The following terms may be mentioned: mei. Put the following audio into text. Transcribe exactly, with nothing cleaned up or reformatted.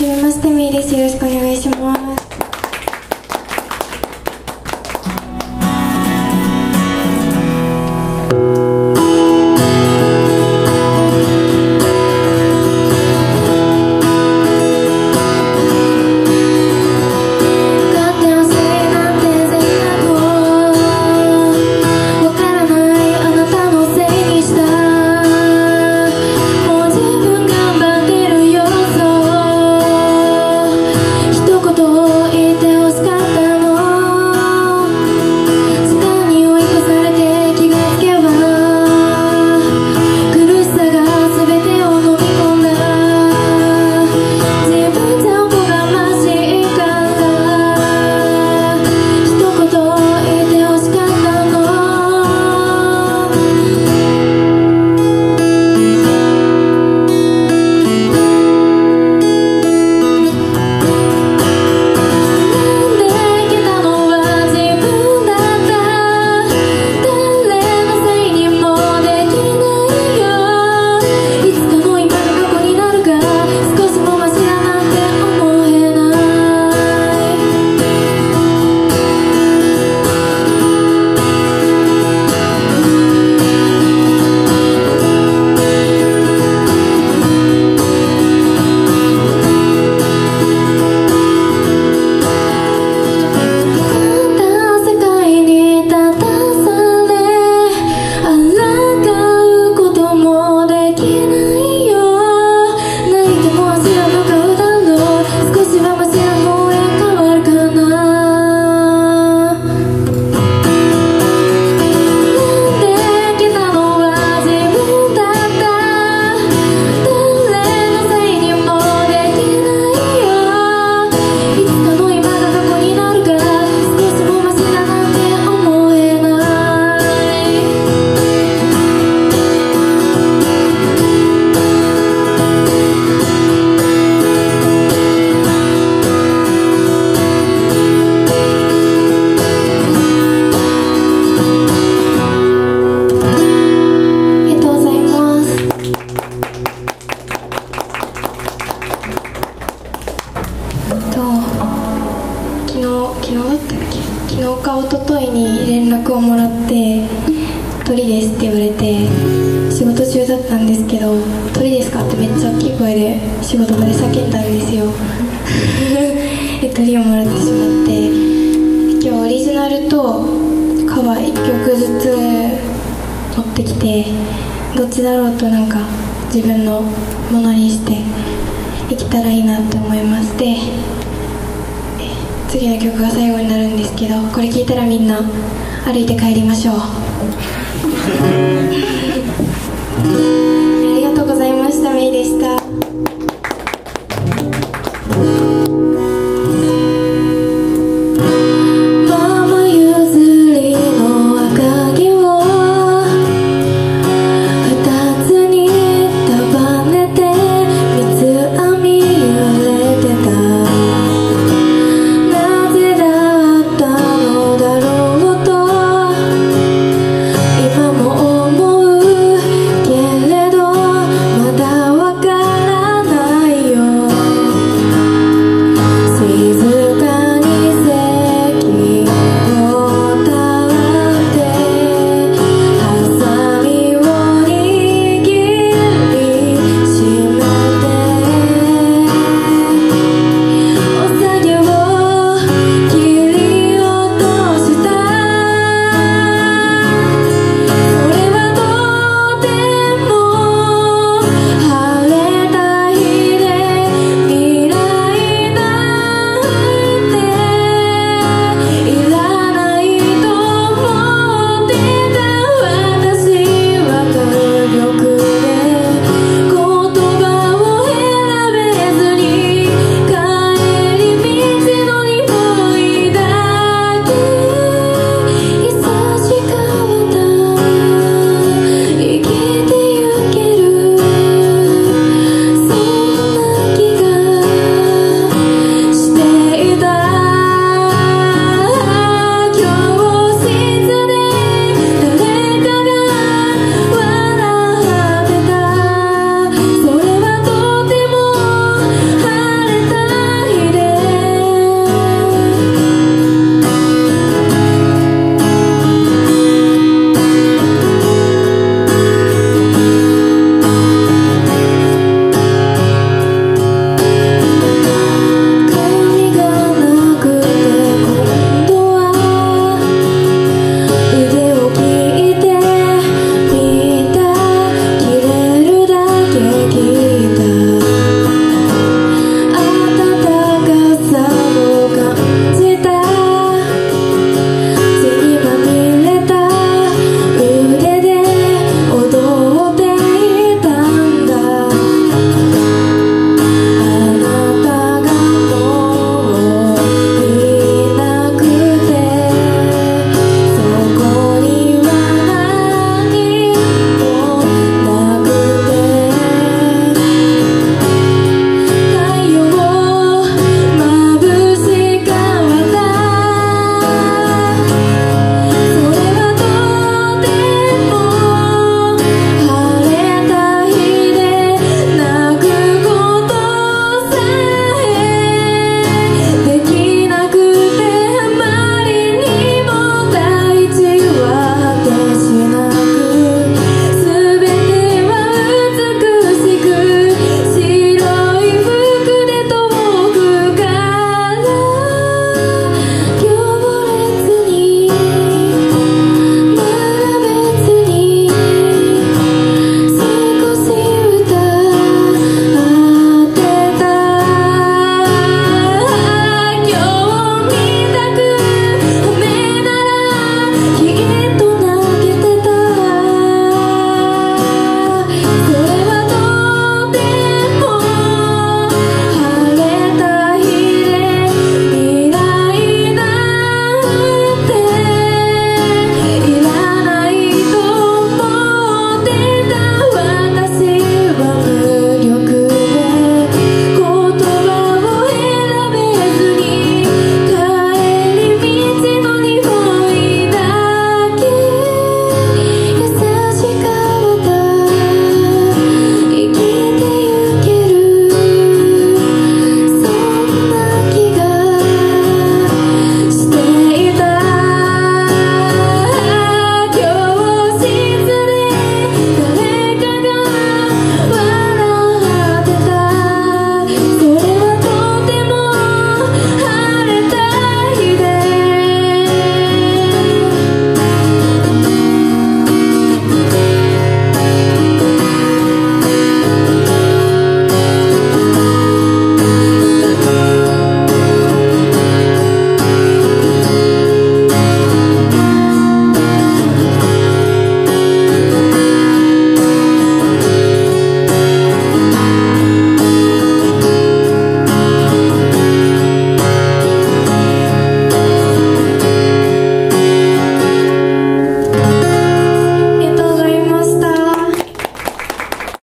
じめまして、みーです。よろしくお願いします。歩いて帰りましょう。